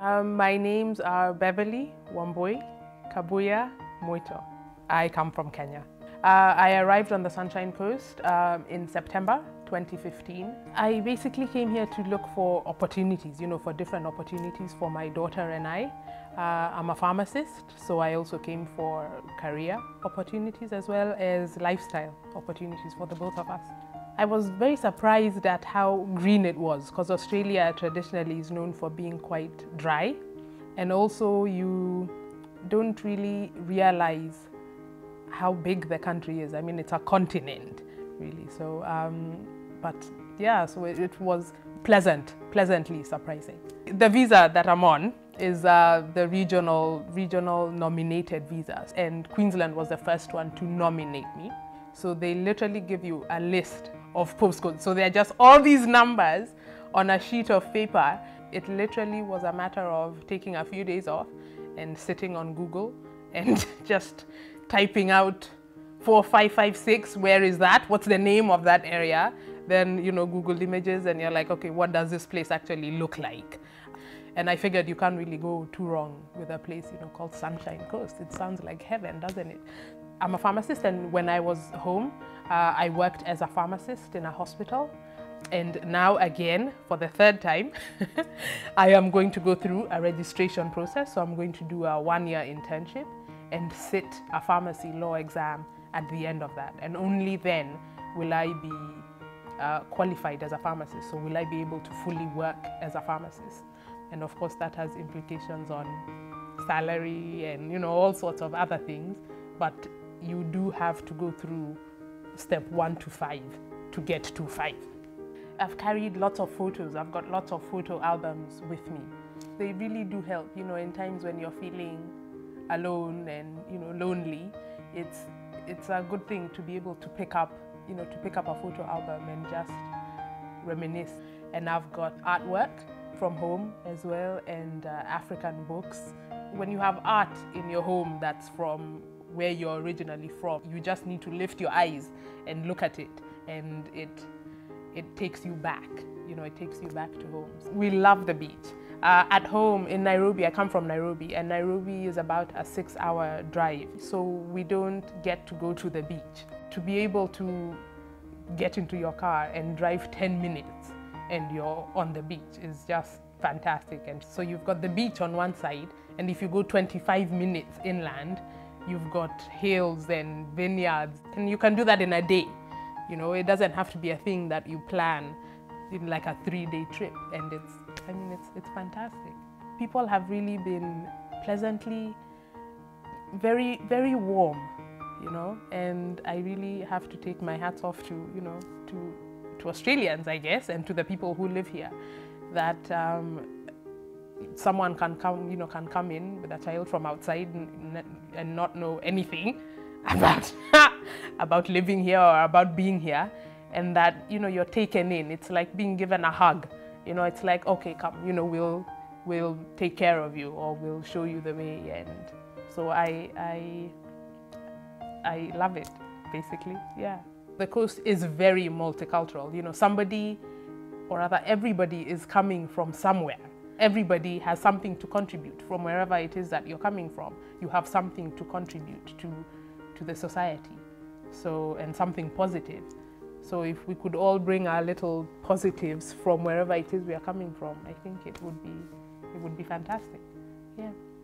My names are Beverly Wambui Kabuya Muto. I come from Kenya. I arrived on the Sunshine Coast in September 2015. I basically came here to look for opportunities, for different opportunities for my daughter and I. I'm a pharmacist, so I also came for career opportunities as well as lifestyle opportunities for the both of us. I was very surprised at how green it was, because Australia traditionally is known for being quite dry, and also you don't really realize how big the country is. I mean, it's a continent, really. So, but yeah, so it was pleasantly surprising. The visa that I'm on is the regional nominated visas, and Queensland was the first one to nominate me. So they literally give you a list of postcodes. So they're just all these numbers on a sheet of paper. It literally was a matter of taking a few days off and sitting on Google and just typing out 4556, where is that? What's the name of that area? Then, Google images, and you're like, okay, what does this place actually look like? And I figured you can't really go too wrong with a place, called Sunshine Coast. It sounds like heaven, doesn't it? I'm a pharmacist, and when I was home, I worked as a pharmacist in a hospital. And now again, for the third time, I am going to go through a registration process. So I'm going to do a one-year internship and sit a pharmacy law exam at the end of that. And only then will I be qualified as a pharmacist. So will I be able to fully work as a pharmacist? And of course, that has implications on salary and, all sorts of other things. But you do have to go through step 1 to 5 to get to 5. I've carried lots of photos. I've got lots of photo albums with me. They really do help, in times when you're feeling alone and, lonely. It's a good thing to be able to pick up, a photo album and just reminisce. And I've got artwork from home as well, and African books. When you have art in your home that's from where you're originally from, you just need to lift your eyes and look at it, and it takes you back, it takes you back to home. We love the beach. At home in Nairobi, I come from Nairobi, and Nairobi is about a 6-hour drive, so we don't get to go to the beach. To be able to get into your car and drive 10 minutes and you're on the beach is just fantastic. And so you've got the beach on one side, and if you go 25 minutes inland, you've got hills and vineyards, and you can do that in a day. It doesn't have to be a thing that you plan in like a 3-day trip, and it's fantastic. People have really been pleasantly, very, very warm, and I really have to take my hats off to, to Australians, I guess, and to the people who live here, that someone can come in with a child from outside and not know anything about living here or about being here, and that you're taken in. It's like being given a hug. It's like, okay, come, we'll take care of you, or we'll show you the way. And so I love it, basically. Yeah. The coast is very multicultural. Everybody is coming from somewhere. Everybody has something to contribute from wherever it is that you're coming from. You have something to contribute to the society, and something positive. So if we could all bring our little positives from wherever it is we are coming from, I think it would be fantastic. Yeah.